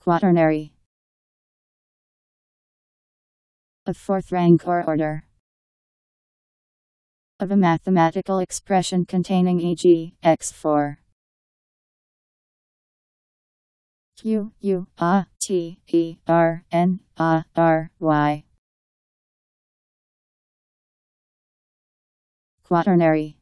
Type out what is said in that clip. Quaternary. Of fourth rank or order. Of a mathematical expression containing e.g., x4. Q, U, A, T, E, R, N, A, R, Y. Quaternary.